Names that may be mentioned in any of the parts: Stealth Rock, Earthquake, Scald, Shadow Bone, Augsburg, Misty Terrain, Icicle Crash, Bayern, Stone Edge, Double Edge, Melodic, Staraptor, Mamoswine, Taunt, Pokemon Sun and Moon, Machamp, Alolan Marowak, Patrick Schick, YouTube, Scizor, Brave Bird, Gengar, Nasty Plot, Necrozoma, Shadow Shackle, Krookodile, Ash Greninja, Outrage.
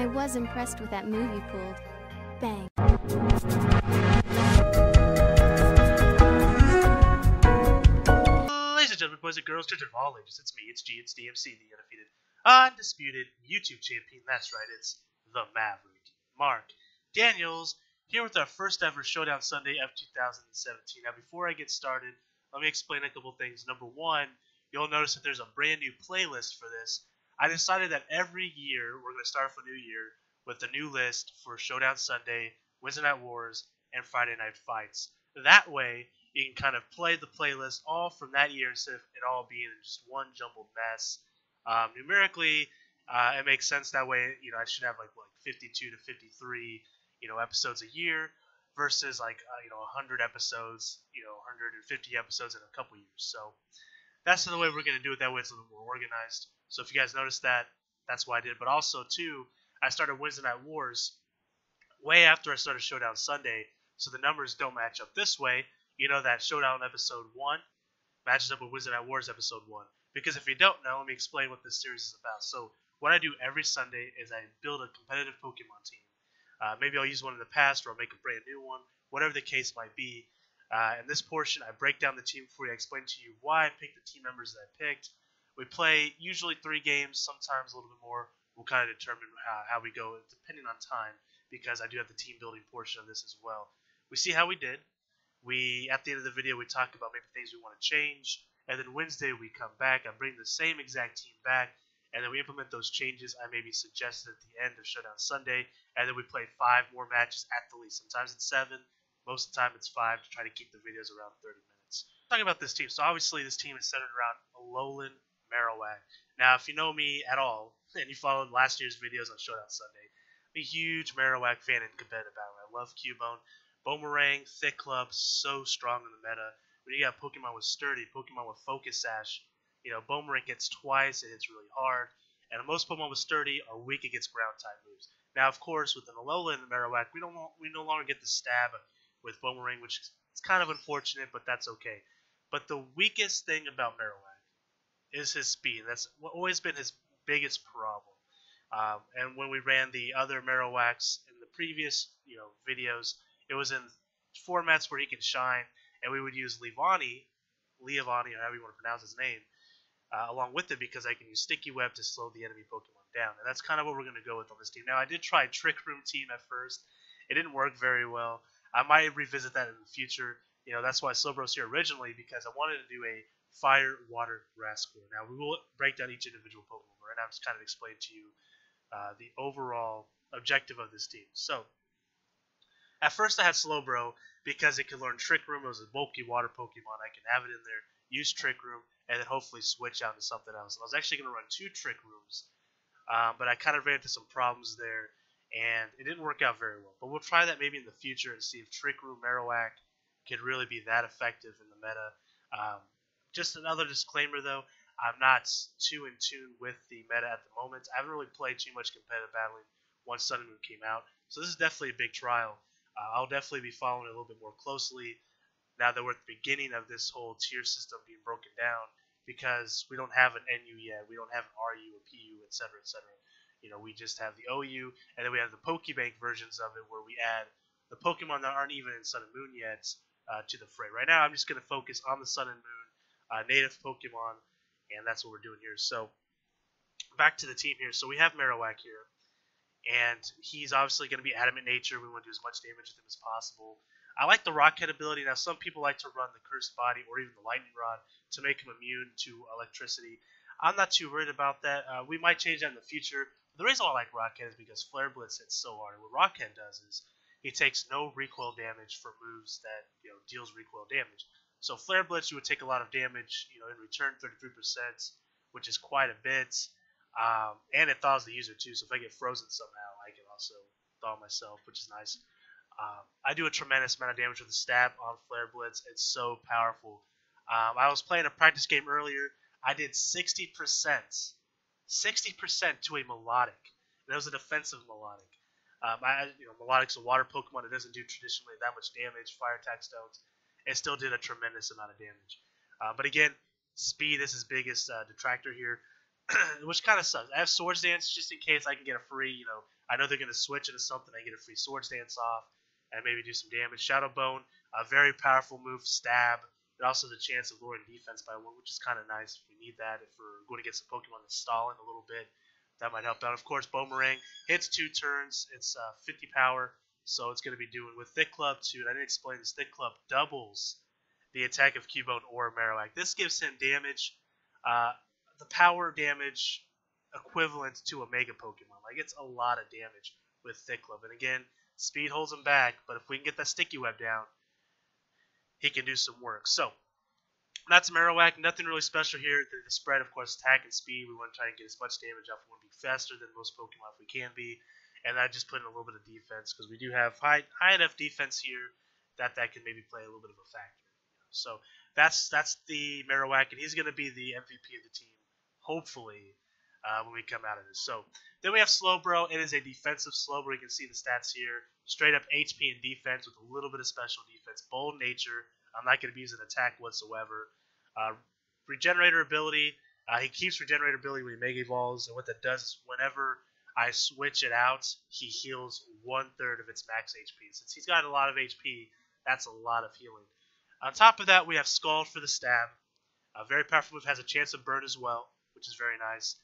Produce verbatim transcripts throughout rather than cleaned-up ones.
I was impressed with that move you pulled. Bang. Ladies and gentlemen, boys and girls, children of all ages, it's me, it's G, it's D M C, the undefeated, undisputed YouTube champion. That's right, it's the Maverick, Mark Daniels, here with our first ever Showdown Sunday of two thousand seventeen. Now, before I get started, let me explain a couple things. Number one, you'll notice that there's a brand new playlist for this. I decided that every year, we're going to start off a new year with a new list for Showdown Sunday, Wednesday Night Wars, and Friday Night Fights. That way, you can kind of play the playlist all from that year instead of it all being just one jumbled mess. Um, numerically, uh, it makes sense that way. You know, I should have like, like fifty-two to fifty-three, you know, episodes a year versus like, uh, you know, one hundred episodes, you know, one hundred fifty episodes in a couple years. So that's the way we're going to do it. That way it's a little more organized. So if you guys noticed that, that's why I did. But also, too, I started Wednesday Night Wars way after I started Showdown Sunday, so the numbers don't match up this way. You know that Showdown Episode one matches up with Wednesday Night Wars Episode one. Because if you don't know, let me explain what this series is about. So what I do every Sunday is I build a competitive Pokemon team. Uh, maybe I'll use one in the past or I'll make a brand new one, whatever the case might be. Uh, in this portion, I break down the team for you. I explain to you why I picked the team members that I picked. We play usually three games, sometimes a little bit more. We'll kind of determine uh, how we go depending on time, because I do have the team building portion of this as well. We see how we did. We at the end of the video, we talk about maybe things we want to change. And then Wednesday, we come back. I bring the same exact team back. And then we implement those changes I maybe suggested at the end of Showdown Sunday. And then we play five more matches at the least. Sometimes it's seven. Most of the time, it's five to try to keep the videos around thirty minutes. Talking about this team. So obviously, this team is centered around Alolan Marowak. Now, if you know me at all, and you followed last year's videos on Showdown Sunday, I'm a huge Marowak fan in competitive battle. I love Cubone, Boomerang, Thick Club, so strong in the meta. When you got Pokemon with Sturdy, Pokemon with Focus Sash, you know, Boomerang hits twice, it hits really hard. And most Pokemon with Sturdy are weak against ground type moves. Now, of course, with an Alolan and Marowak, we don't we no longer get the stab with Boomerang, which is kind of unfortunate, but that's okay. But the weakest thing about Marowak is his speed. That's always been his biggest problem. Um, and when we ran the other Marowaks in the previous, you know, videos, it was in formats where he can shine, and we would use Leavanny, Leavanny, or however you want to pronounce his name, uh, along with it, because I can use Sticky Web to slow the enemy Pokemon down. And that's kind of what we're going to go with on this team. Now, I did try Trick Room team at first. It didn't work very well. I might revisit that in the future. You know, that's why Slowbro's here originally, because I wanted to do a Fire, Water, Grass score. Now, we will break down each individual Pokemon, and I've just kind of explained to you uh, the overall objective of this team. So, at first I had Slowbro because it could learn Trick Room. It was a bulky water Pokemon. I can have it in there, use Trick Room, and then hopefully switch out to something else. And I was actually going to run two Trick Rooms, um, but I kind of ran into some problems there, and it didn't work out very well. But we'll try that maybe in the future and see if Trick Room Marowak could really be that effective in the meta. Um, Just another disclaimer, though, I'm not too in tune with the meta at the moment. I haven't really played too much competitive battling once Sun and Moon came out, so this is definitely a big trial. Uh, I'll definitely be following it a little bit more closely now that we're at the beginning of this whole tier system being broken down, because we don't have an N U yet, we don't have an R U, a P U, et cetera, et cetera. You know, we just have the O U, and then we have the Pokebank versions of it where we add the Pokemon that aren't even in Sun and Moon yet uh, to the fray. Right now, I'm just going to focus on the Sun and Moon. Uh, native Pokemon, and that's what we're doing here. So back to the team here. So we have Marowak here, and he's obviously going to be adamant nature. We want to do as much damage with him as possible. I like the Rock Head ability. Now, some people like to run the Cursed Body or even the Lightning Rod to make him immune to electricity. I'm not too worried about that. Uh, we might change that in the future. The reason I like Rock Head is because Flare Blitz hits so hard. And what Rock Head does is he takes no recoil damage for moves that, you know, deals recoil damage. So Flare Blitz, you would take a lot of damage, you know, in return, thirty-three percent, which is quite a bit. Um, and it thaws the user, too, so if I get frozen somehow, I can also thaw myself, which is nice. Um, I do a tremendous amount of damage with a stab on Flare Blitz. It's so powerful. Um, I was playing a practice game earlier. I did sixty percent. sixty percent to a Melodic. And that was a defensive Melodic. Um, I, you know, Melodic's a water Pokemon. It doesn't do traditionally that much damage. Fire attacks don't. It still did a tremendous amount of damage. Uh, but again, speed is his biggest uh, detractor here. which kind of sucks. I have Swords Dance just in case I can get a free, you know, I know they're going to switch into something. I get a free Swords Dance off and maybe do some damage. Shadow Bone, a very powerful move, stab, and also the chance of lowering defense by one, which is kind of nice if we need that. If we're going to get some Pokemon that's stalling a little bit, that might help out. Of course, Boomerang hits two turns. It's uh, fifty power, so it's going to be doing with Thick Club, too. And I didn't explain this. Thick Club doubles the attack of Cubone or Marowak. This gives him damage, uh, the power damage equivalent to a Mega Pokemon. Like, it's a lot of damage with Thick Club. And again, speed holds him back, but if we can get that Sticky Web down, he can do some work. So, that's Marowak. Nothing really special here. The, the spread, of course, attack and speed. We want to try and get as much damage off. We want to be faster than most Pokemon if we can be. And I just put in a little bit of defense because we do have high, high enough defense here that that can maybe play a little bit of a factor. So that's that's the Marowak, and he's going to be the M V P of the team, hopefully, uh, when we come out of this. So then we have Slowbro. It is a defensive Slowbro. You can see the stats here. Straight up H P and defense with a little bit of special defense. Bold nature. I'm not going to be using attack whatsoever. Uh, regenerator ability. Uh, he keeps regenerator ability when he Mega Evolves, and what that does is whenever I switch it out, he heals one-third of its max H P. Since he's got a lot of H P, that's a lot of healing. On top of that, we have Scald for the stab. A very powerful move, has a chance of burn as well, which is very nice.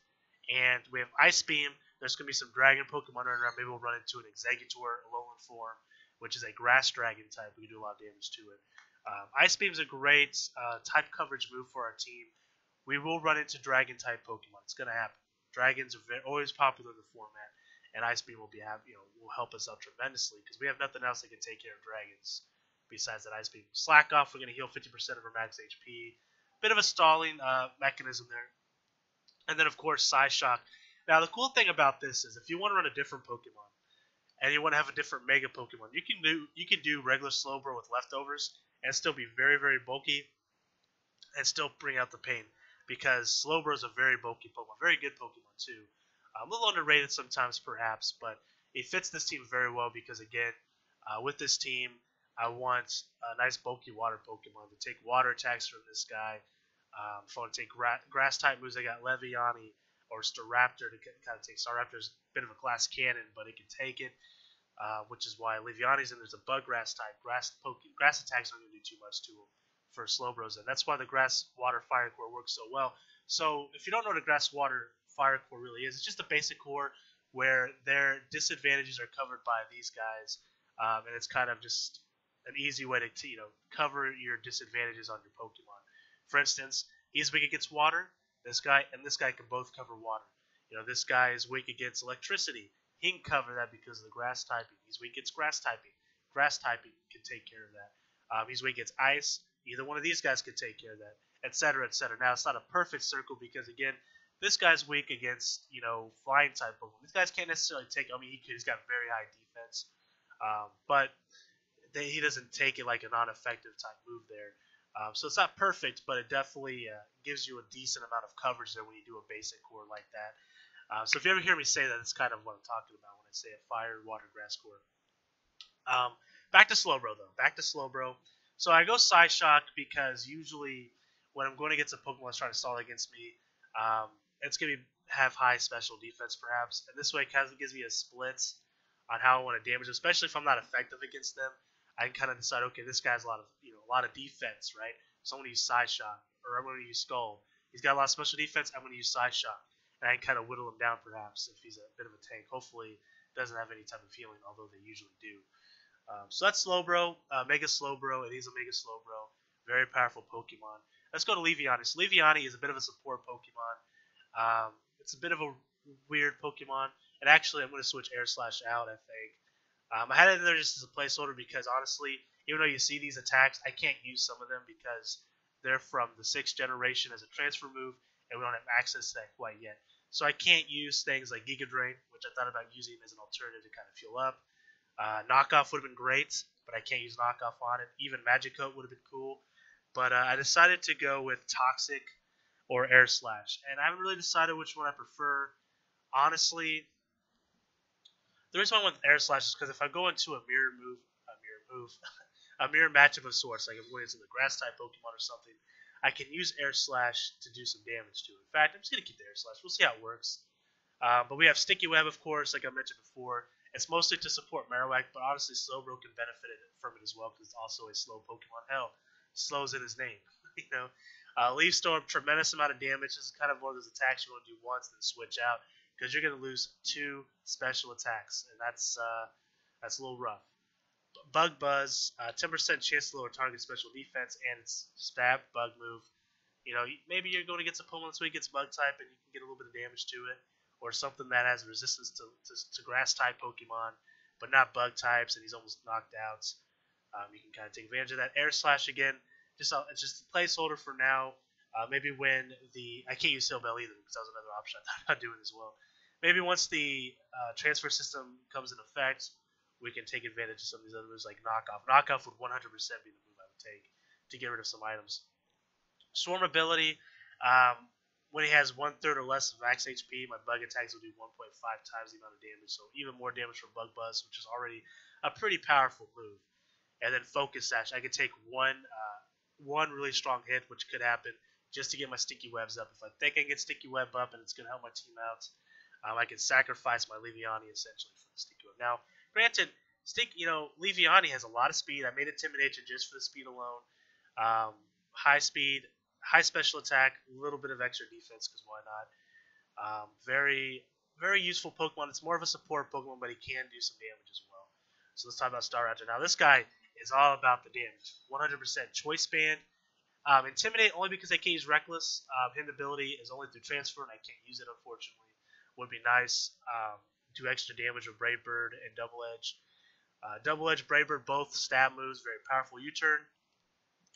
And we have Ice Beam. There's going to be some dragon Pokemon running around. Maybe we'll run into an Exeggutor, Alolan form, which is a grass dragon type. We can do a lot of damage to it. Um, Ice Beam is a great uh, type coverage move for our team. We will run into dragon type Pokemon. It's going to happen. Dragons are very, always popular in the format, and Ice Beam will be, you know, will help us out tremendously because we have nothing else that can take care of dragons. Besides that, Ice Beam. Slack Off, we're going to heal fifty percent of our max H P. Bit of a stalling uh, mechanism there. And then, of course, Psy Shock. Now, the cool thing about this is if you want to run a different Pokemon and you want to have a different Mega Pokemon, you can do you can do regular Slowbro with leftovers and still be very, very bulky and still bring out the pain because Slowbro is a very bulky Pokemon, very good Pokemon, too. A little underrated sometimes, perhaps, but it fits this team very well because, again, uh, with this team, I want a nice bulky water Pokemon to take water attacks from this guy. Um, if I want to take gra grass type moves, I got Leavanny or Staraptor to kind of take. Staraptor's a bit of a glass cannon, but it can take it, uh, which is why Leavanny's in. There's a bug grass type. Grass poke grass attacks aren't going to do too much to him for Slowbro's, and that's why the grass water fire core works so well. So if you don't know what a grass water fire core really is, it's just a basic core where their disadvantages are covered by these guys, um, and it's kind of just an easy way to, you know, cover your disadvantages on your Pokemon. For instance, he's weak against water. This guy and this guy can both cover water. You know, this guy is weak against electricity. He can cover that because of the grass typing. He's weak against grass typing. Grass typing can take care of that. Um, he's weak against ice. Either one of these guys can take care of that, et cetera, et cetera. Now, it's not a perfect circle because, again, this guy's weak against, you know, flying type Pokemon. These guys can't necessarily take. I mean, he, he's got very high defense, um, but he doesn't take it like a non-effective type move there. Um, so it's not perfect, but it definitely uh, gives you a decent amount of coverage there when you do a basic core like that. Uh, so if you ever hear me say that, it's kind of what I'm talking about when I say a fire, water, grass core. Um, back to Slowbro, though. Back to Slowbro. So I go Psy Shock because usually when I'm going against a Pokemon that's trying to stall against me, um, it's going to have high special defense perhaps. And this way it kind of gives me a split on how I want to damage them, especially if I'm not effective against them. I can kind of decide, okay, this guy's a lot of, you know, a lot of defense, right? So I'm going to use Psy Shock, or I'm going to use Scald. He's got a lot of special defense. I'm going to use Psy Shock, and I can kind of whittle him down, perhaps, if he's a bit of a tank. Hopefully, doesn't have any type of healing, although they usually do. Um, so that's Slowbro, uh, Mega Slowbro, and he's a Mega Slowbro, very powerful Pokemon. Let's go to Leavanny. So Leavanny is a bit of a support Pokemon. Um, it's a bit of a weird Pokemon, and actually, I'm going to switch Air Slash out, I think. Um, I had it in there just as a placeholder because, honestly, even though you see these attacks, I can't use some of them because they're from the sixth generation as a transfer move, and we don't have access to that quite yet. So I can't use things like Giga Drain, which I thought about using as an alternative to kind of fuel up. Uh, knockoff would have been great, but I can't use knockoff on it. Even Magic Coat would have been cool. But uh, I decided to go with Toxic or Air Slash, and I haven't really decided which one I prefer. Honestly, the reason why I went with Air Slash is because if I go into a mirror move, a mirror move, a mirror matchup of sorts, like I'm going into the grass type Pokemon or something, I can use Air Slash to do some damage to it. In fact, I'm just going to keep the Air Slash. We'll see how it works. Uh, but we have Sticky Web, of course, like I mentioned before. It's mostly to support Marowak, but honestly, Slowbro can benefit from it as well because it's also a slow Pokemon. Hell, Slow's in his name. you know, uh, Leaf Storm, tremendous amount of damage. This is kind of one of those attacks you want to do once, then switch out because you're going to lose two special attacks, and that's uh, that's a little rough. Bug Buzz, uh, ten percent chance to lower target special defense, and it's stab bug move. You know, maybe you're going to get some Pokemon this week, it's bug type, and you can get a little bit of damage to it, or something that has resistance to, to, to grass type Pokemon, but not bug types, and he's almost knocked out. Um, you can kind of take advantage of that. Air Slash again, just a, just a placeholder for now. Uh, maybe when the I can't use Heal Bell either because that was another option I thought about doing as well. Maybe once the uh, transfer system comes in effect, we can take advantage of some of these other moves like Knockoff. Knockoff would one hundred percent be the move I would take to get rid of some items. Swarm ability, um, when he has one-third or less of max H P, my bug attacks will do one point five times the amount of damage, so even more damage from Bug Buzz, which is already a pretty powerful move. And then Focus Sash, I could take one, uh, one really strong hit, which could happen, just to get my Sticky Webs up. If I think I can get Sticky Web up and it's going to help my team out, um, I can sacrifice my Leavanny essentially for the Sticky Web. Now, granted, Stick, you know, Leavanny has a lot of speed. I made Intimidation just for the speed alone. Um, high speed, high special attack, a little bit of extra defense, because why not? Um, very, very useful Pokemon. It's more of a support Pokemon, but he can do some damage as well. So let's talk about Staraptor. Now, this guy is all about the damage. one hundred percent choice band. Um, Intimidate, only because I can't use Reckless. Um, hidden ability is only through transfer, and I can't use it, unfortunately. Would be nice. Um, do extra damage with Brave Bird and Double Edge. Uh, Double Edge, Brave Bird, both stab moves, very powerful U-turn.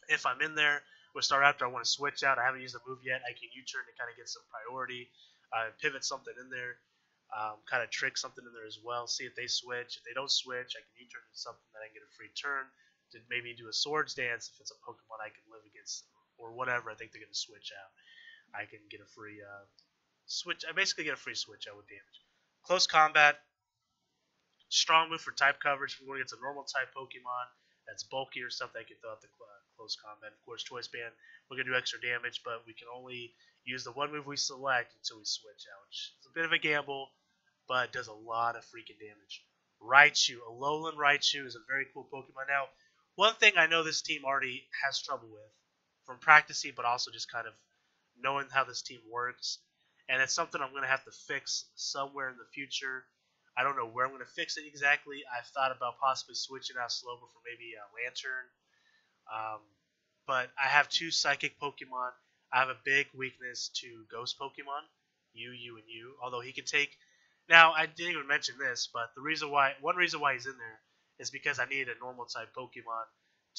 If I'm in there with Staraptor, I want to switch out. I haven't used the move yet. I can U-turn to kind of get some priority, uh, pivot something in there, um, kind of trick something in there as well, see if they switch. If they don't switch, I can U-turn to something that I can get a free turn, to maybe do a Swords Dance if it's a Pokemon I can live against or whatever. I think they're going to switch out. I can get a free uh, switch. I basically get a free switch out with damage. Close Combat, strong move for type coverage. If we're going to get a normal type Pokemon that's bulky or something, I can throw out the uh, Close Combat. Of course, Choice Band, we're going to do extra damage, but we can only use the one move we select until we switch out, which is a bit of a gamble, but it does a lot of freaking damage. Raichu, Alolan Raichu is a very cool Pokemon. Now, one thing I know this team already has trouble with from practicing, but also just kind of knowing how this team works, and it's something I'm going to have to fix somewhere in the future. I don't know where I'm going to fix it exactly. I've thought about possibly switching out Slowbro for maybe a Lantern. Um, but I have two Psychic Pokemon. I have a big weakness to Ghost Pokemon, you, you, and you. Although he can take... Now, I didn't even mention this, but the reason why, one reason why he's in there is because I needed a normal-type Pokemon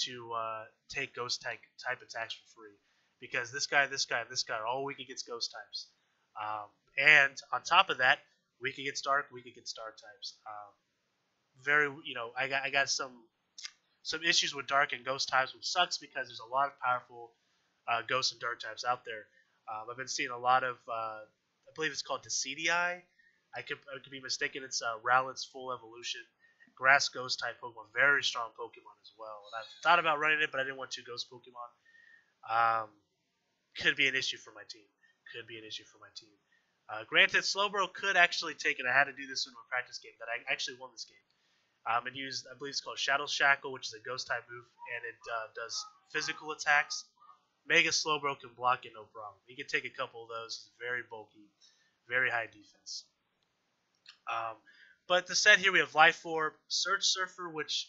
to uh, take Ghost-type type attacks for free. Because this guy, this guy, and this guy are all weak against Ghost types. Um, and on top of that, we could get Stark, we could get Star types. Um, very, you know, I got I got some some issues with Dark and Ghost types, which sucks because there's a lot of powerful uh, Ghost and Dark types out there. Um, I've been seeing a lot of, uh, I believe it's called Decidii. I could I could be mistaken. It's uh, Rowlet's full evolution, Grass Ghost type Pokemon, very strong Pokemon as well. And I've thought about running it, but I didn't want two Ghost Pokemon. Um, could be an issue for my team. Could be an issue for my team. Uh, granted, Slowbro could actually take it. I had to do this in my practice game, that I actually won this game. Um, it used, I believe it's called Shadow Shackle, which is a ghost type move, and it uh, does physical attacks. Mega Slowbro can block it no problem. He can take a couple of those. He's very bulky, very high defense. Um, but the set here, we have Life Orb, Surge Surfer, which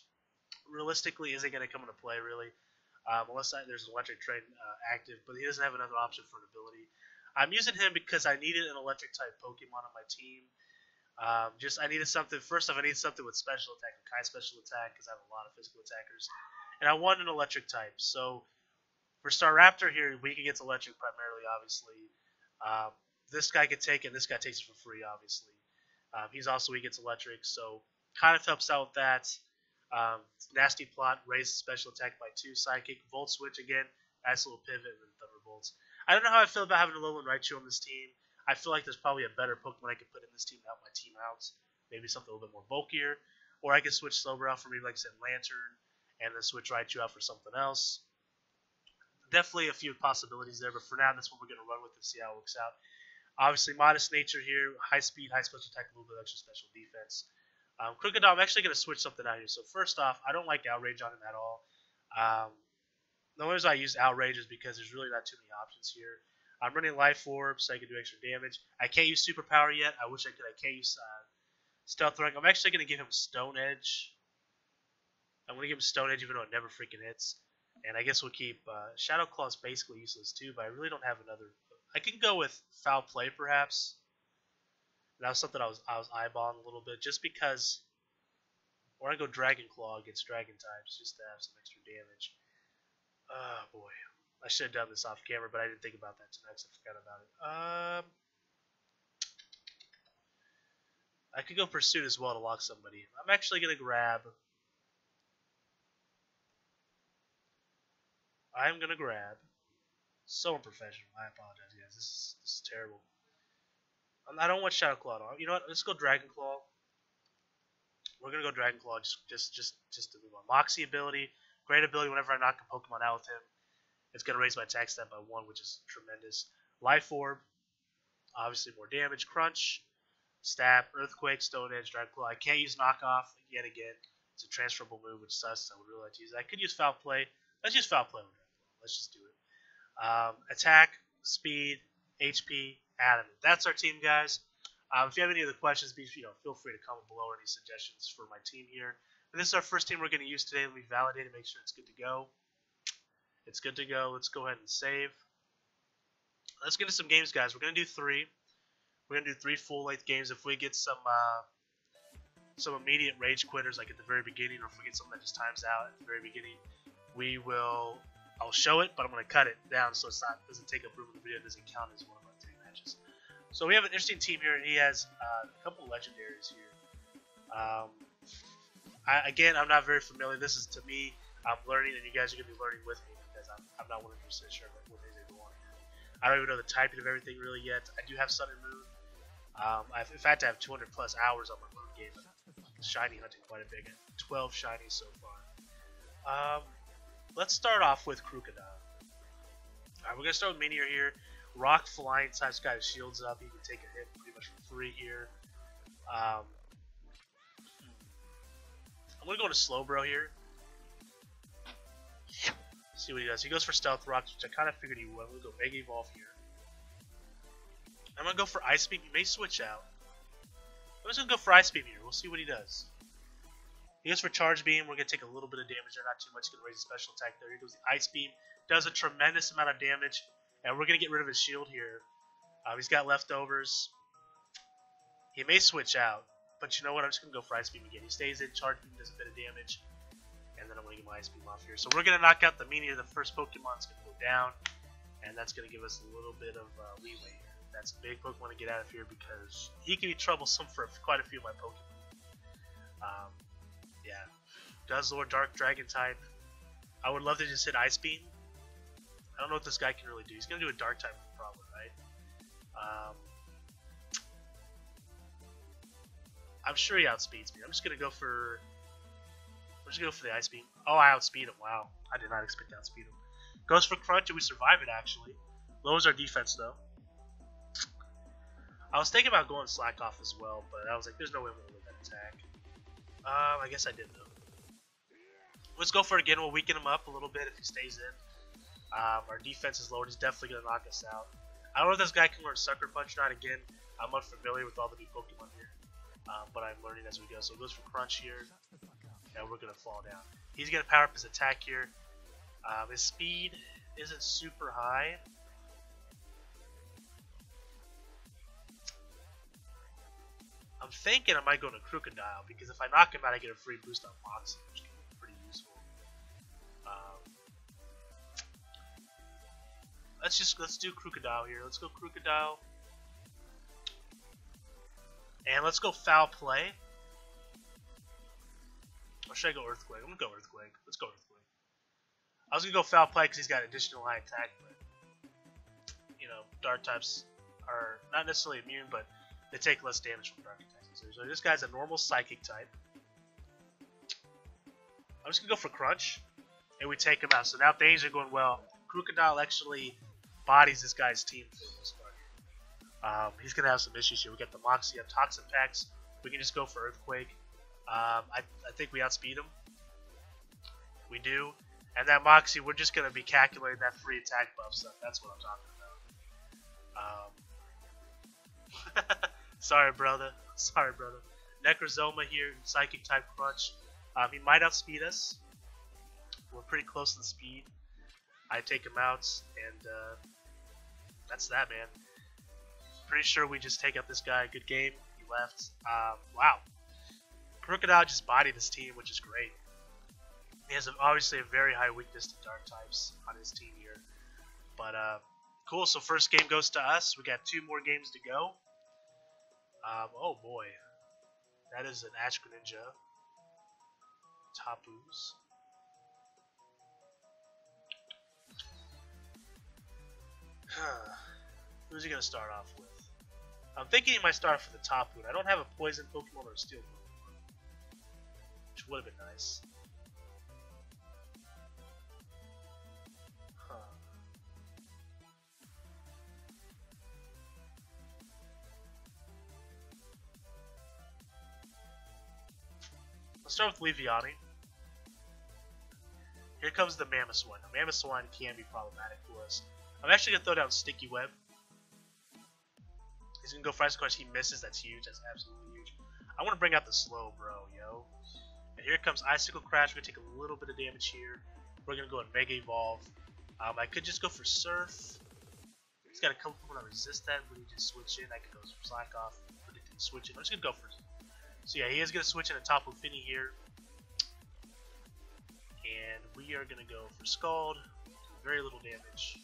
realistically isn't going to come into play really, um, unless I, there's an Electric Train uh, active, but he doesn't have another option for an ability. I'm using him because I needed an Electric-type Pokemon on my team. Um, just I needed something. First off, I needed something with Special Attack, like high Special Attack, because I have a lot of Physical Attackers. And I wanted an Electric-type. So for Staraptor here, we can get to Electric primarily, obviously. Um, this guy could take it. This guy takes it for free, obviously. Um, he's also, he gets Electric, so kind of helps out with that. Um, Nasty Plot, raises Special Attack by two. Psychic, Volt Switch again. Nice little pivot, and then Thunderbolts. I don't know how I feel about having Alolan Raichu on this team. I feel like there's probably a better Pokemon I could put in this team to help my team out. Maybe something a little bit more bulkier. Or I could switch Slowbro out for maybe, like I said, Lantern, and then switch Raichu out for something else. definitely a few possibilities there, but for now, that's what we're going to run with and see how it works out. Obviously, modest nature here, high speed, high special attack, a little bit of extra special defense. Um, Krookodile, I'm actually going to switch something out here. So first off, I don't like Outrage on him at all. Um, the only reason I use Outrage is because there's really not too many options here. I'm running Life Orb so I can do extra damage. I can't use Superpower yet. I wish I could. I can't use uh, Stealth Rank. I'm actually going to give him Stone Edge. I'm going to give him Stone Edge even though it never freaking hits. And I guess we'll keep uh, Shadow Claw is basically useless too, but I really don't have another. I can go with Foul Play perhaps. That was something I was I was eyeballing a little bit just because, or I go Dragon Claw against Dragon types just to have some extra damage. Oh boy, I should have done this off camera, but I didn't think about that tonight, so I forgot about it. Um, I could go Pursuit as well to lock somebody. I'm actually gonna grab. I'm gonna grab. So unprofessional. I apologize, guys. This is this is terrible. I don't want Shadow Claw at all. You know what? Let's go Dragon Claw. We're gonna go Dragon Claw just, just, just, just to move on. Moxie ability, great ability. Whenever I knock a Pokemon out with him, it's gonna raise my attack stat by one, which is tremendous. Life Orb, obviously more damage. Crunch, Stab, Earthquake, Stone Edge, Dragon Claw. I can't use Knock Off yet again. It's a transferable move, which sucks. I would really like to use it. I could use Foul Play. Let's use Foul Play. Let's just do it. Um, attack, speed, H P. Adamant. That's our team, guys. Um, if you have any other questions, be you know feel free to comment below or any suggestions for my team here. But this is our first team we're going to use today. Let me validate and make sure it's good to go. It's good to go. Let's go ahead and save. Let's get into some games, guys. We're going to do three. We're going to do three full-length games. If we get some uh, some immediate rage quitters, like at the very beginning, or if we get something that just times out at the very beginning, we will. I'll show it, but I'm going to cut it down so it's not doesn't take up room in the video. It doesn't count as one of my team matches. So we have an interesting team here, and he has uh, a couple legendaries here. Um, I, again, I'm not very familiar. This is, to me, I'm learning, and you guys are going to be learning with me because I'm, I'm not one hundred percent sure what they did want. I don't even know the typing of everything really yet. I do have Sun and Moon. Um, I've, in fact, I have two hundred plus hours on my Moon game. Shiny hunting quite a bit. twelve shinies so far. Um, let's start off with Krookodile. Alright, we're going to start with Minear here. Rock flying type guy who shields up, he can take a hit pretty much for free here. Um, I'm gonna go to Slowbro here. See what he does. He goes for Stealth Rocks, which I kind of figured he would. I'm gonna go Mega Evolve here. I'm gonna go for Ice Beam. He may switch out. I'm just gonna go for Ice Beam here. We'll see what he does. He goes for Charge Beam. We're gonna take a little bit of damage there, not too much. Gonna raise a special attack there. Here goes the Ice Beam. Does a tremendous amount of damage. And we're going to get rid of his shield here. Um, he's got leftovers. He may switch out. But you know what? I'm just going to go for Ice Beam again. He stays in. Charge Beam does a bit of damage. And then I'm going to get my Ice Beam off here. So we're going to knock out the Minear. The first Pokemon's going to go down. And that's going to give us a little bit of uh, leeway here. That's a big Pokemon to get out of here because he can be troublesome for quite a few of my Pokemon. Um, yeah. Guzzlord, Dark Dragon type. I would love to just hit Ice Beam. I don't know what this guy can really do. He's going to do a dark type problem, right? Um, I'm sure he outspeeds me. I'm just going to go for... I'm just going to go for the Ice Beam. Oh, I outspeed him. Wow. I did not expect to outspeed him. Goes for Crunch, and we survive it, actually. Lowers our defense, though. I was thinking about going Slack Off as well, but I was like, there's no way I'm going to live that attack. Um, I guess I did, though. Let's go for it again. We'll weaken him up a little bit if he stays in. Um, our defense is lowered. He's definitely going to knock us out. I don't know if this guy can learn Sucker Punch or not. Again, I'm unfamiliar with all the new Pokemon here, um, but I'm learning as we go. So it goes for Crunch here, and we're going to fall down. He's going to power up his attack here. Um, his speed isn't super high. I'm thinking I might go to Krookodile because if I knock him out, I get a free boost on Moxie, which can be pretty useful. Um, Let's just let's do Krookodile here. Let's go Krookodile, and let's go Foul Play. Or should I go Earthquake? I'm gonna go Earthquake. Let's go Earthquake. I was gonna go Foul Play because he's got additional high attack, but you know Dark types are not necessarily immune, but they take less damage from Dark attacks. So this guy's a normal Psychic type. I'm just gonna go for Crunch, and we take him out. So now things are going well. Krookodile actually bodies this guy's team for the most part. Um, he's going to have some issues here. We got the Moxie up Toxin Packs. We can just go for Earthquake. Um, I, I think we outspeed him. We do. And that Moxie, we're just going to be calculating that free attack buff stuff. That's what I'm talking about. Um, sorry, brother. Sorry, brother. Necrozoma here, Psychic type Crunch. Um, he might outspeed us. We're pretty close to the speed. I take him out, and uh, that's that, man. Pretty sure we just take out this guy. Good game. He left. Um, wow. Krookodile just bodied his team, which is great. He has obviously a very high weakness to dark types on his team here. But uh, cool, so first game goes to us. We got two more games to go. Um, oh boy. That is an Ash Greninja. Tapu's. Huh. Who's he going to start off with? I'm thinking he might start off with the Tapu. I don't have a poison Pokemon or a steel Pokemon. Which would have been nice. Start with Leavanny. Here comes the Mamoswine. Now, Mamoswine can be problematic for us. I'm actually gonna throw down Sticky Web. He's gonna go for Ice Crush. He misses. That's huge. That's absolutely huge. I want to bring out the Slowbro, yo. And here comes Icicle Crash. We're gonna take a little bit of damage here. We're gonna go and Mega Evolve. Um, I could just go for Surf. He's got a couple people that resist that. We just switch in. I could go for Slack Off. Predicting switch in. I'm just gonna go for. So yeah, he is going to switch into Tapu Fini here. And we are going to go for Scald. Very little damage.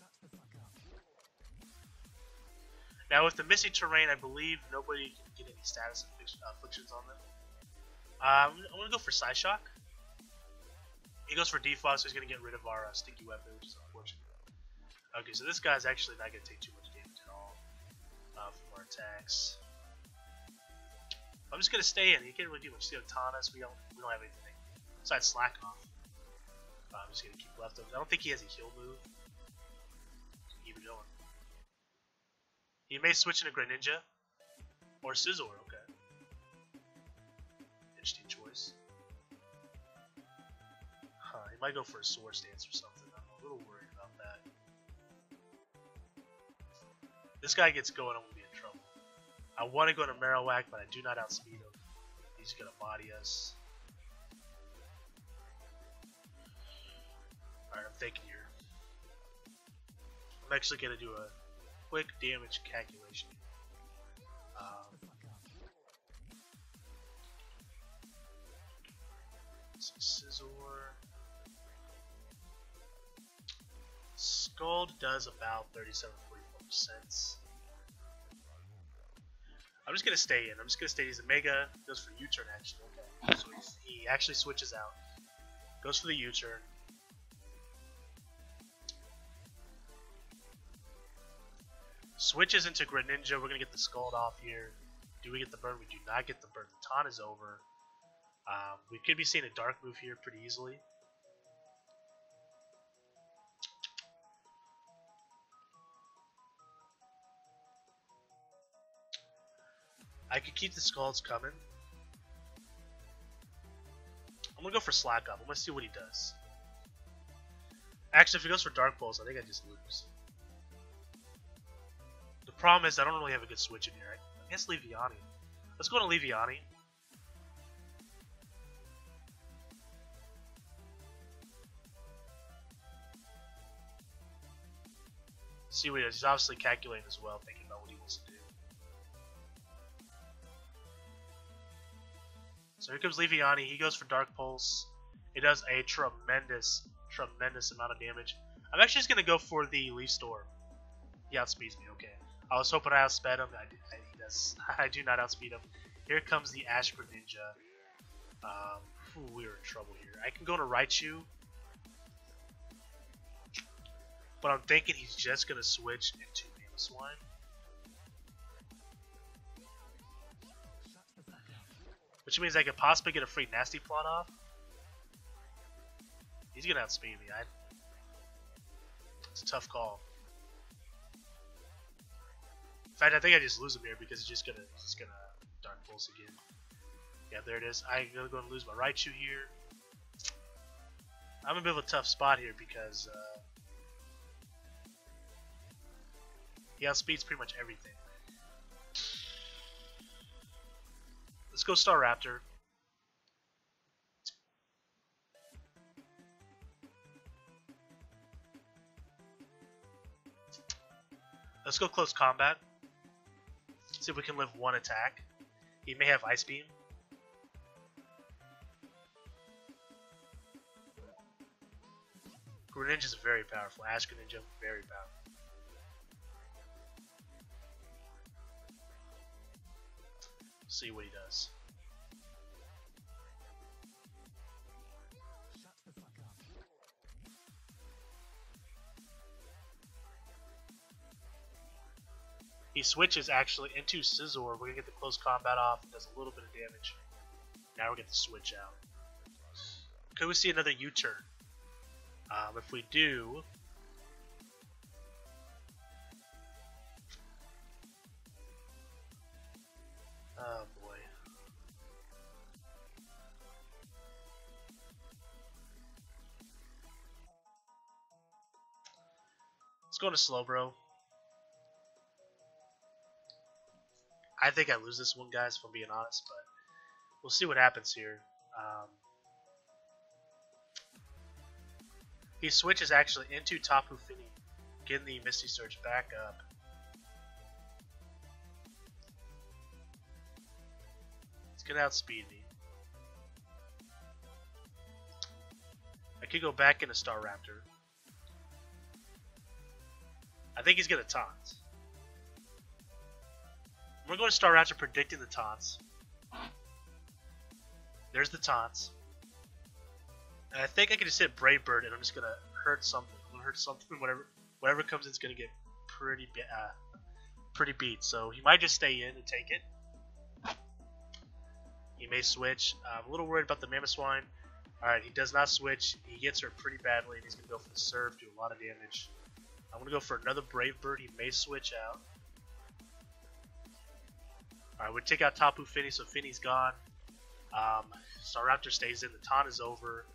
Now with the Misty Terrain, I believe nobody can get any status afflictions on them. Um, I'm going to go for Psy Shock. He goes for Defog, so he's going to get rid of our uh, Sticky Weapon, which is unfortunate. Okay, so this guy's actually not going to take too much damage at all uh, from our attacks. I'm just gonna stay in. He can't really do much. He's gonna taunt us. We don't. We don't have anything besides Slack Off. Uh, I'm just gonna keep leftovers. I don't think he has a heal move. Just keep it going. He may switch into Greninja or Scizor. Okay. Interesting choice. Huh? He might go for a Swords Dance or something. I'm a little worried about that. This guy gets going, I'm gonna be in trouble. I want to go to Marowak, but I do not outspeed him. He's going to body us. Alright, I'm thinking here. I'm actually going to do a quick damage calculation. Um, Scizor. Scald does about thirty-seven to forty-four percent. I'm just gonna stay in. I'm just gonna stay. He's a Mega. Goes for U-turn action. Okay. So he's, he actually switches out. Goes for the U-turn. Switches into Greninja. We're gonna get the Scald off here. Do we get the burn? We do not get the burn. The taunt is over. Um, we could be seeing a dark move here pretty easily. I could keep the Skulls coming. I'm gonna go for Slack Off. I'm gonna see what he does. Actually, if he goes for Dark Pulse, I think I just lose. The problem is I don't really have a good switch in here. I guess Leavanny. Let's go to Leavanny. See what he does. He's obviously calculating as well, thinking about what he wants to do. So here comes Leavanny. He goes for Dark Pulse. It does a tremendous, tremendous amount of damage. I'm actually just going to go for the Leaf Storm. He outspeeds me. Okay. I was hoping I outsped him. I, did, I, he does, I do not outspeed him. Here comes the Ash Greninja. Um, ooh, we're in trouble here. I can go to Raichu. But I'm thinking he's just going to switch into Mamoswine. Which means I could possibly get a free Nasty Plot off. He's gonna outspeed me. I... It's a tough call. In fact, I think I just lose him here because it's just gonna it's just gonna Dark Pulse again. Yeah, there it is. I'm gonna go and lose my Raichu here. I'm in a bit of a tough spot here because uh, he outspeeds pretty much everything. Let's go Staraptor. Let's go Close Combat. See if we can live one attack. He may have Ice Beam. Greninja's very powerful. Ash Greninja, very powerful. See what he does. He switches actually into Scizor. We're gonna get the Close Combat off. Does a little bit of damage. Now we're gonna switch out. Could we see another U-turn? Um, if we do, oh boy. Let's go to Slowbro. I think I lose this one, guys, if I'm being honest, but we'll see what happens here. Um, He switches actually into Tapu Fini, getting the Misty Surge back up. It's gonna outspeed me. I could go back into Staraptor. I think he's gonna taunt. We're going to Staraptor predicting the taunts. There's the taunts. And I think I can just hit Brave Bird, and I'm just gonna hurt something. I'm gonna hurt something. Whatever, whatever comes in is gonna get pretty, uh, pretty beat. So he might just stay in and take it. He may switch. Uh, I'm a little worried about the Mamoswine. All right, he does not switch. He gets her pretty badly, and he's gonna go for the Surf, do a lot of damage. I'm gonna go for another Brave Bird. He may switch out. All right, we take out Tapu Fini, so Fini's gone. Um, Staraptor stays in. The taunt is over.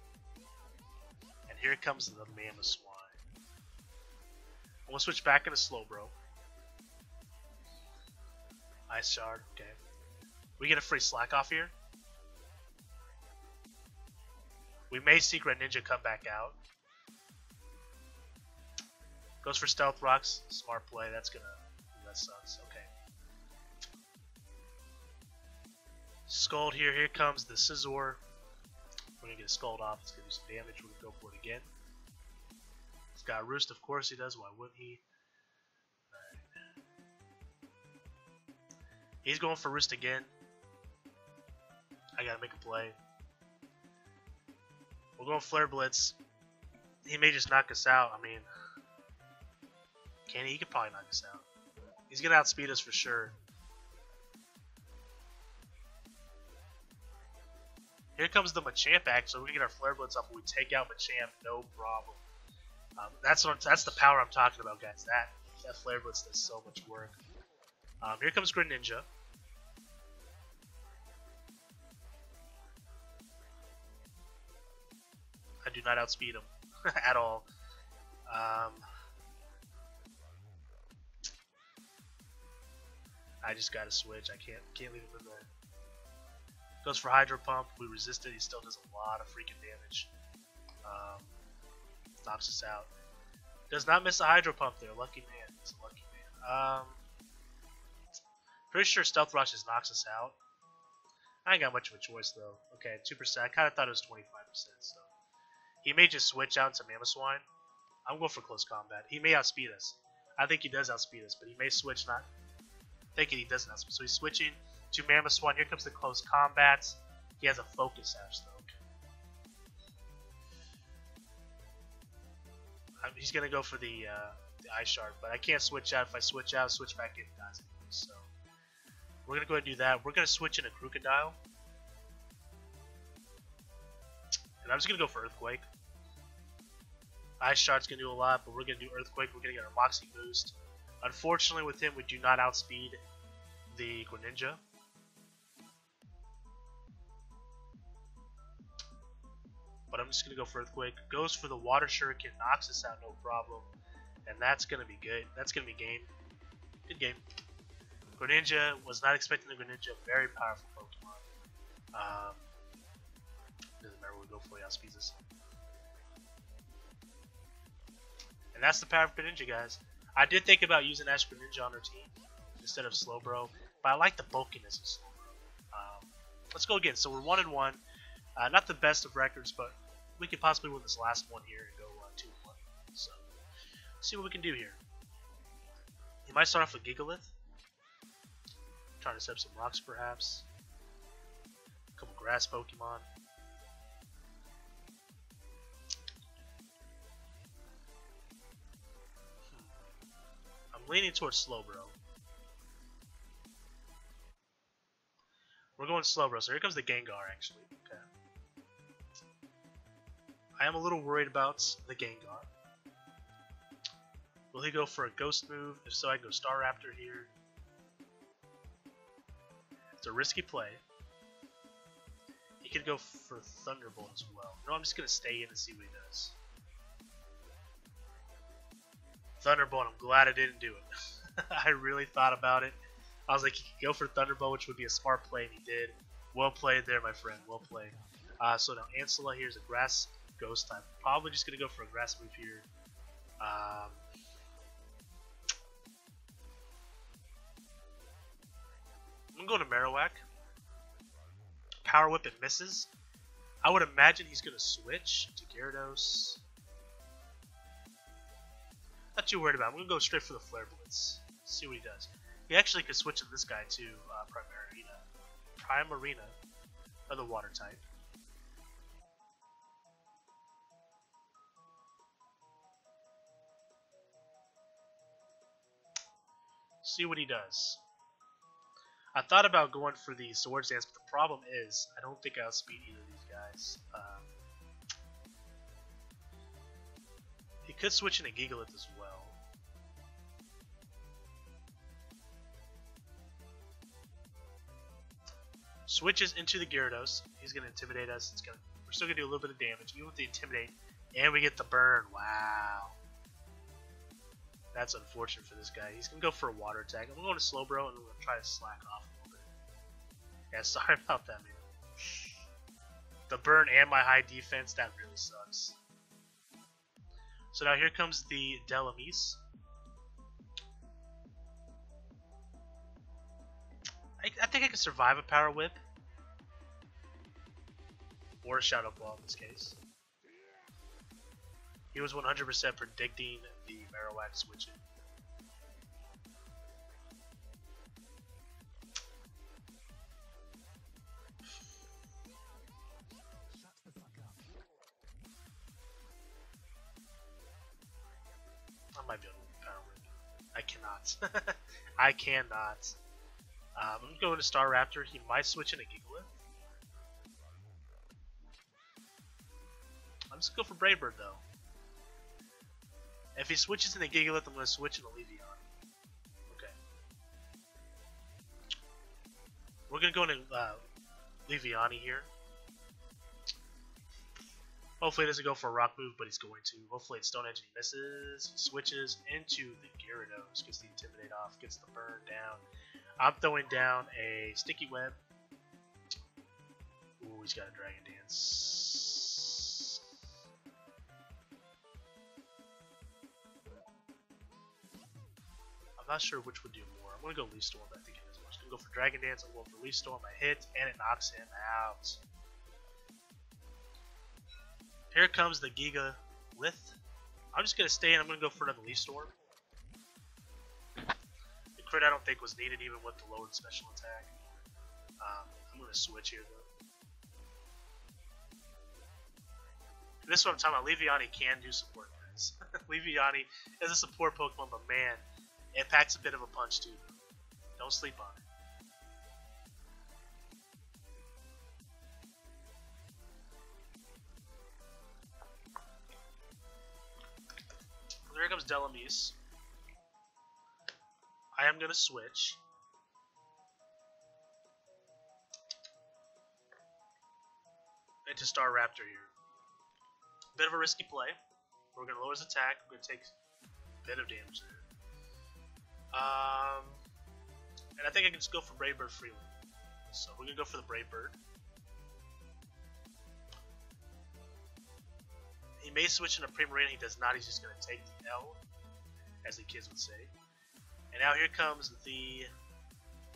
Here comes the Mamoswine. I'm gonna switch back into Slowbro. Ice Shard, okay. We get a free Slack Off here. We may see Greninja come back out. Goes for Stealth Rocks, smart play, that's gonna, that sucks, okay. Scald here, here comes the Scizor. We're gonna get a Scald off. It's gonna do some damage. We're gonna go for it again. He's got Roost, of course he does. Why wouldn't he? All right. He's going for Roost again. I gotta make a play. We're going Flare Blitz. He may just knock us out. I mean, can he? He could probably knock us out. He's gonna outspeed us for sure. Here comes the Machamp act, so we can get our Flare Blitz up and we take out Machamp, no problem. Um, that's what I'm, that's the power I'm talking about, guys. That that Flare Blitz does so much work. Um, here comes Greninja. I do not outspeed him at all. Um, I just gotta switch. I can't can't leave him in there. Goes for Hydro Pump, we resist it, he still does a lot of freaking damage. Um, knocks us out. Does not miss a Hydro Pump there, lucky man. He's a lucky man. Um, pretty sure Stealth Rush just knocks us out. I ain't got much of a choice though. Okay, two percent, I kind of thought it was twenty-five percent, so. He may just switch out to Mamoswine. I'm going for Close Combat. He may outspeed us. I think he does outspeed us, but he may switch not. Thinking he doesn't outspeed, so he's switching to Mamoswine. Here comes the Close Combat. He has a Focus Sash though. He's gonna go for the, uh, the Ice Shard, but I can't switch out. If I switch out, switch back in, guys. So we're gonna go ahead and do that. We're gonna switch into Krookodile, and I'm just gonna go for Earthquake. Ice Shard's going to do a lot, but we're going to do Earthquake. We're going to get our Moxie boost. Unfortunately, with him, we do not outspeed the Greninja. But I'm just going to go for Earthquake. Goes for the Water Shuriken, knocks us out, no problem. And that's going to be good. That's going to be game. Good game. Greninja, was not expecting the Greninja. Very powerful Pokemon. Um, doesn't matter what we go for, he outspeeds us. And that's the power of Greninja, guys. I did think about using Ash Greninja on our team instead of Slowbro, but I like the bulkiness of Slowbro. Um, let's go again. So we're one and one. Uh, not the best of records, but we could possibly win this last one here and go uh, two and one. So let's see what we can do here. You might start off with Gigalith, trying to set up some rocks, perhaps. A couple grass Pokemon. I'm leaning towards Slowbro. We're going Slowbro, so here comes the Gengar, actually. Okay. I am a little worried about the Gengar. Will he go for a ghost move? If so, I go Staraptor here. It's a risky play. He could go for Thunderbolt as well. No, I'm just going to stay in and see what he does. Thunderbolt, I'm glad I didn't do it. I really thought about it. I was like, he could go for Thunderbolt, which would be a smart play, and he did. Well played there, my friend. Well played. Uh, so now Ancela here is a grass ghost type. Probably just going to go for a grass move here. Um, I'm going to Marowak. Power Whip and misses. I would imagine he's going to switch to Gyarados. Not too worried about him. I'm going to go straight for the Flare Blitz. See what he does. He actually could switch to this guy too, uh, Primarina. Primarina, another water type. See what he does. I thought about going for the Swords Dance, but the problem is, I don't think I'll outspeed either of these guys. Um, he could switch into Gigalith as well. Switches into the Gyarados. He's going to intimidate us. It's gonna, we're still going to do a little bit of damage. Even with the intimidate, and we get the burn. Wow. That's unfortunate for this guy. He's going to go for a water attack. I'm going to Slowbro, and I'm going to try to slack off a little bit. Yeah, sorry about that, man. The burn and my high defense, that really sucks. So now here comes the Delamise. I, I think I can survive a Power Whip. Or a Shadow Ball in this case. He was one hundred percent predicting the Marowak switching. I might be able to Power Whip. I cannot. I cannot. Um, I'm going to Staraptor. He might switch into Gigalith. I'm just going to go for Brave Bird, though. If he switches into Gigalith, I'm going to switch into Leavanny. Okay. We're going to go into uh, Leavanny here. Hopefully it doesn't go for a rock move, but he's going to. Hopefully it's Stone Edge and he misses. He switches into the Gyarados. Gets the Intimidate off. Gets the burn down. I'm throwing down a Sticky Web. Ooh, he's got a Dragon Dance. I'm not sure which would do more. I'm going to go Leaf Storm, but I think it does much. I'm going to go for Dragon Dance. I'm going for Leaf Storm. I hit, and it knocks him out. Here comes the Gigalith. I'm just going to stay, and I'm going to go for another Leaf Storm. I don't think was needed even with the lowered special attack. Um, I'm going to switch here though. And this is what I'm talking about. Leavanny can do support, guys. Leavanny is a support Pokemon, but man, it packs a bit of a punch too. Don't sleep on it. was Delamise. I am going to switch. Into Staraptor here. Bit of a risky play. We're going to lower his attack. We're going to take a bit of damage there. Um, and I think I can just go for Brave Bird freely. So we're going to go for the Brave Bird. He may switch into Primarina. He does not. He's just going to take the L, as the kids would say. And now here comes the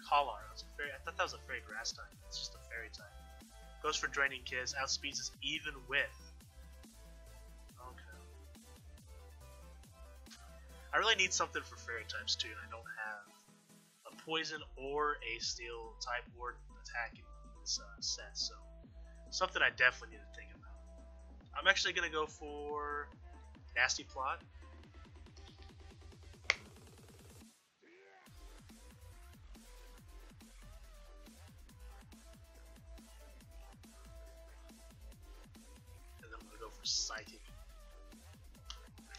Calar. I thought that was a fairy grass type. It's just a fairy type. Goes for Draining Kiss, outspeeds us even with. Okay. I really need something for fairy types too, and I don't have a poison or a steel type ward attacking this uh, set, so something I definitely need to think about. I'm actually gonna go for Nasty Plot. Psychic. Shut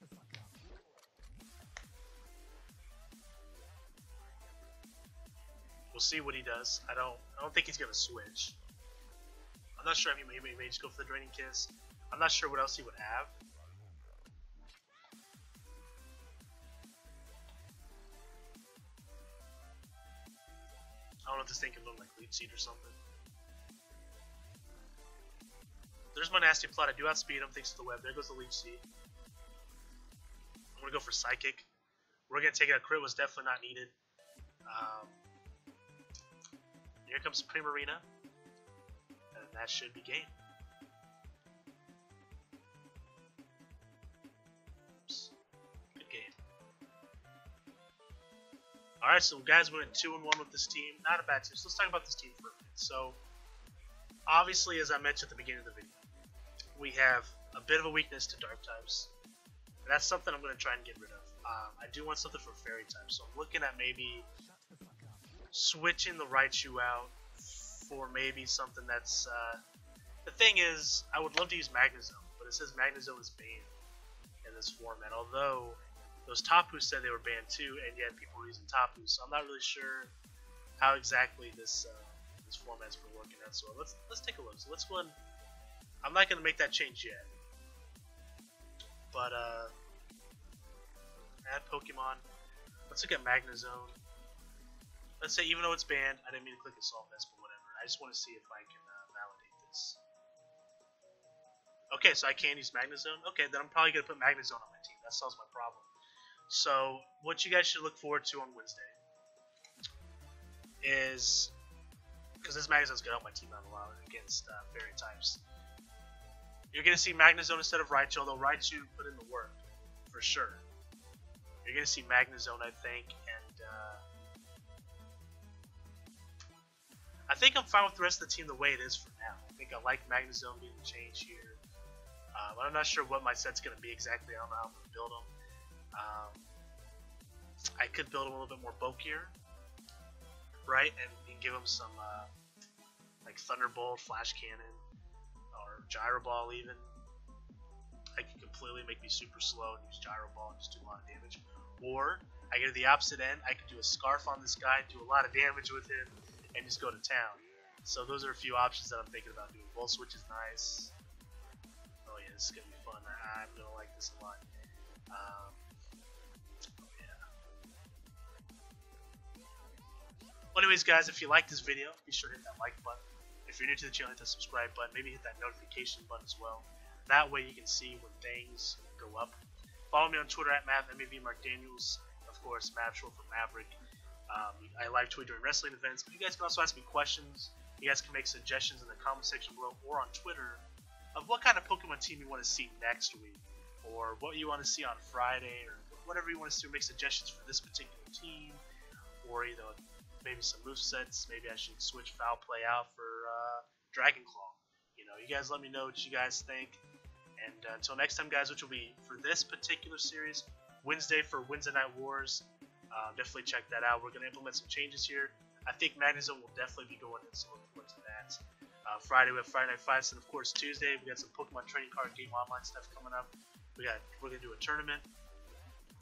the fuck up. We'll see what he does. I don't. I don't think he's gonna switch. I'm not sure. I mean, he may, he may just go for the Draining Kiss. I'm not sure what else he would have. I don't know if this thing can look like Leaf Seed or something. There's my Nasty Plot. I do outspeed him thanks to the web. There goes the Leaf Seed. I'm gonna go for Psychic. We're gonna take it. A crit was definitely not needed. Um, here comes Primarina, and that should be game. Oops. Good game. All right, so guys, we went two and one with this team. Not a bad team. So let's talk about this team for a minute. So, obviously, as I mentioned at the beginning of the video, we have a bit of a weakness to dark types. And that's something I'm going to try and get rid of. Um, I do want something for fairy types, so I'm looking at maybe switching the Raichu out for maybe something that's... Uh, the thing is, I would love to use Magnezone, but it says Magnezone is banned in this format, although those Tapu said they were banned too, and yet people were using Tapu, so I'm not really sure how exactly this... Uh, this format's been working out. So let's let's take a look. So let's go and, I'm not gonna make that change yet, but uh, add Pokemon. Let's look at Magnezone. Let's say even though it's banned, I didn't mean to click Assault Vest, but whatever. I just want to see if I can uh, validate this. Okay, so I can use Magnezone. Okay, then I'm probably gonna put Magnezone on my team. That solves my problem. So what you guys should look forward to on Wednesday is. Because this Magnezone's gonna help my team out a lot against uh, fairy types. You're gonna see Magnezone instead of Raichu, although Raichu put in the work for sure. You're gonna see Magnezone, I think, and uh, I think I'm fine with the rest of the team the way it is for now. I think I like Magnezone being changed here, uh, but I'm not sure what my set's gonna be exactly. I don't know how I'm gonna build them. Um, I could build them a little bit more bulkier, right, and, and give him some uh, like Thunderbolt, Flash Cannon, or Gyro Ball even. I can completely make me super slow and use Gyro Ball and just do a lot of damage. Or I go to the opposite end, I can do a Scarf on this guy, do a lot of damage with him, and just go to town. So those are a few options that I'm thinking about doing. Volt Switch is nice. Oh yeah, this is gonna be fun. I, I'm gonna like this a lot. Um, Well, anyways, guys, if you like this video, be sure to hit that like button. If you're new to the channel, hit that subscribe button. Maybe hit that notification button as well. That way you can see when things go up. Follow me on Twitter at Mav M A V Mark Daniels. Of course, Mavshore for Maverick. Um, I live tweet during wrestling events. You guys can also ask me questions. You guys can make suggestions in the comment section below or on Twitter of what kind of Pokemon team you want to see next week, or what you want to see on Friday, or whatever you want to see. Make suggestions for this particular team, or you know. Maybe some movesets, maybe I should switch Foul Play out for uh, Dragon Claw. You know, you guys let me know what you guys think. And uh, until next time, guys, which will be for this particular series, Wednesday for Wednesday Night Wars. Uh, definitely check that out. We're going to implement some changes here. I think Magnezone will definitely be going in, so look forward to that. Uh, Friday, we have Friday Night Fights, and of course Tuesday, we got some Pokemon Trading Card Game Online stuff coming up. We got we're gonna do a tournament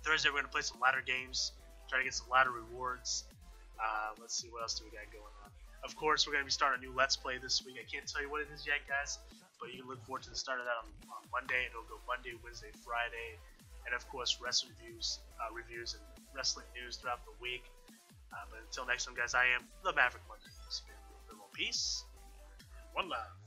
Thursday. We're gonna play some ladder games, try to get some ladder rewards. Uh, let's see what else do we got going on. Of course, we're gonna be starting a new Let's Play this week. I can't tell you what it is yet, guys, but you can look forward to the start of that on, on Monday. It'll go Monday, Wednesday, Friday, and of course, wrestling reviews, uh, reviews and wrestling news throughout the week. Uh, but until next time, guys, I am the Maverick Monday. Peace and one love.